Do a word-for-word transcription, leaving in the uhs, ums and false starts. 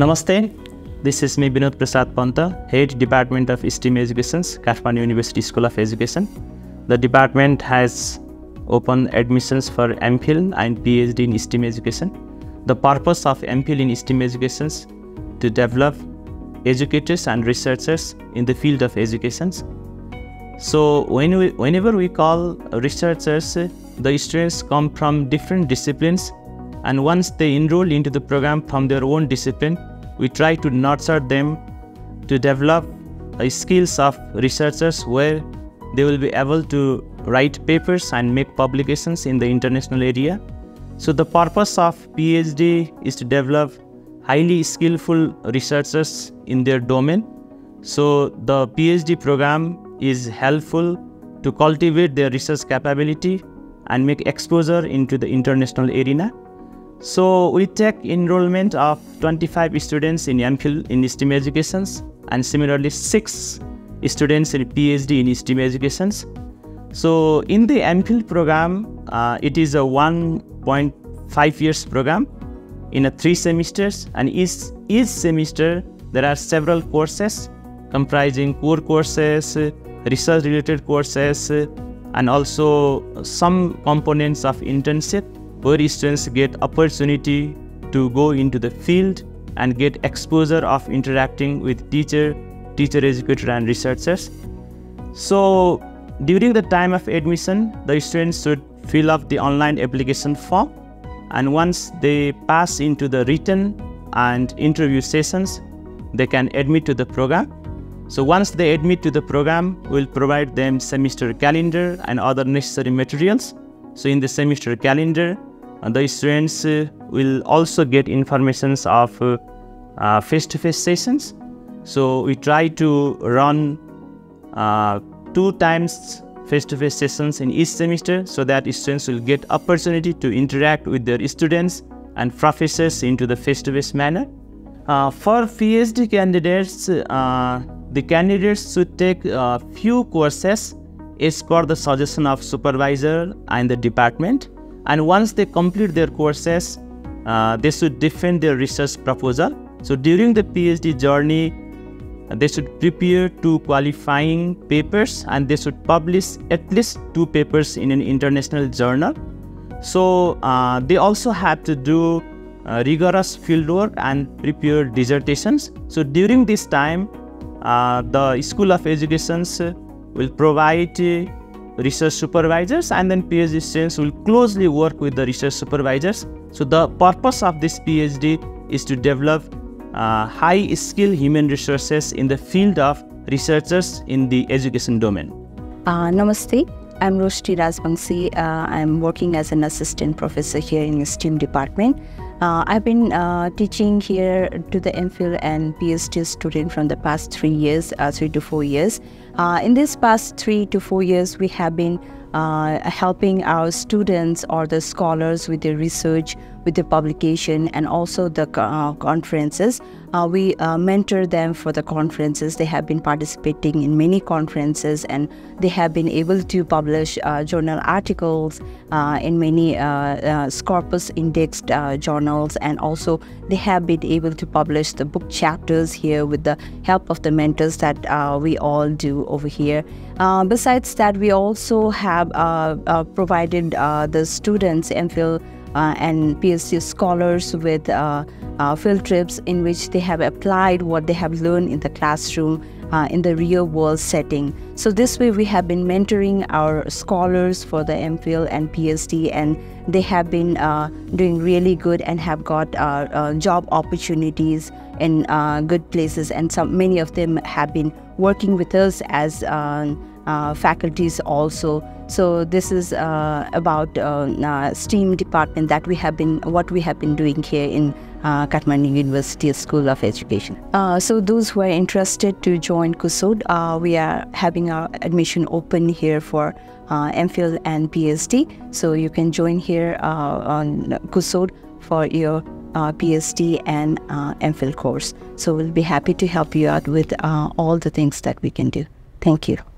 Namaste, this is me Binod Prasad Pant, Head Department of STEAM Education, Kathmandu University School of Education. The department has opened admissions for MPhil and PhD in STEAM Education. The purpose of MPhil in STEAM Education is to develop educators and researchers in the field of education. So when we, whenever we call researchers, the students come from different disciplines, and once they enroll into the program from their own discipline, we try to nurture them to develop the skills of researchers where they will be able to write papers and make publications in the international area. So the purpose of PhD is to develop highly skillful researchers in their domain. So the PhD program is helpful to cultivate their research capability and make exposure into the international arena. So we take enrollment of twenty-five students in MPhil in STEAM Education and similarly six students in PhD in STEAM Education. So in the MPhil program, uh, it is a one point five years program in a three semesters, and each, each semester there are several courses comprising core courses, research related courses, and also some components of internship, where students get opportunity to go into the field and get exposure of interacting with teacher, teacher educator and researchers. So during the time of admission, the students should fill up the online application form, and once they pass into the written and interview sessions, they can admit to the program. So once they admit to the program, we'll provide them semester calendar and other necessary materials. So in the semester calendar, uh, the students uh, will also get informations of face-to-face uh, uh, -face sessions. So we try to run uh, two times face-to-face sessions in each semester, so that students will get opportunity to interact with their students and professors into the face-to-face manner. Uh, for PhD candidates, uh, the candidates should take a few courses as per the suggestion of supervisor and the department, and once they complete their courses, uh, they should defend their research proposal. So during the PhD journey, they should prepare two qualifying papers, and they should publish at least two papers in an international journal. So uh, they also have to do uh, rigorous fieldwork and prepare dissertations. So during this time, uh, the School of Education will provide research supervisors, and then PhD students will closely work with the research supervisors. So the purpose of this PhD is to develop uh, high skill human resources in the field of researchers in the education domain. Uh, namaste, I'm Roshani Rajbansi. Uh, I'm working as an assistant professor here in the STEAM department. Uh, I've been uh, teaching here to the MPhil and PhD student from the past three years, uh, three to four years. Uh, in this past three to four years, we have been uh, helping our students or the scholars with their research, with the publication, and also the uh, conferences. Uh, we uh, mentor them for the conferences. They have been participating in many conferences, and they have been able to publish uh, journal articles uh, in many uh, uh, Scopus indexed uh, journals, and also they have been able to publish the book chapters here with the help of the mentors that uh, we all do over here. Uh, besides that, we also have uh, uh, provided uh, the students MPhil Uh, and PhD scholars with uh, uh, field trips, in which they have applied what they have learned in the classroom uh, in the real world setting. So this way we have been mentoring our scholars for the MPhil and PhD, and they have been uh, doing really good and have got uh, uh, job opportunities in uh, good places, and some many of them have been working with us as uh, uh, faculties also. So this is uh, about uh, uh, STEAM department that we have been, what we have been doing here in uh, Kathmandu University School of Education. Uh, so those who are interested to join KUSOD, uh, we are having our admission open here for uh, MPhil and PhD. So you can join here uh, on KUSOD for your uh, PhD and uh, MPhil course. So we'll be happy to help you out with uh, all the things that we can do. Thank you.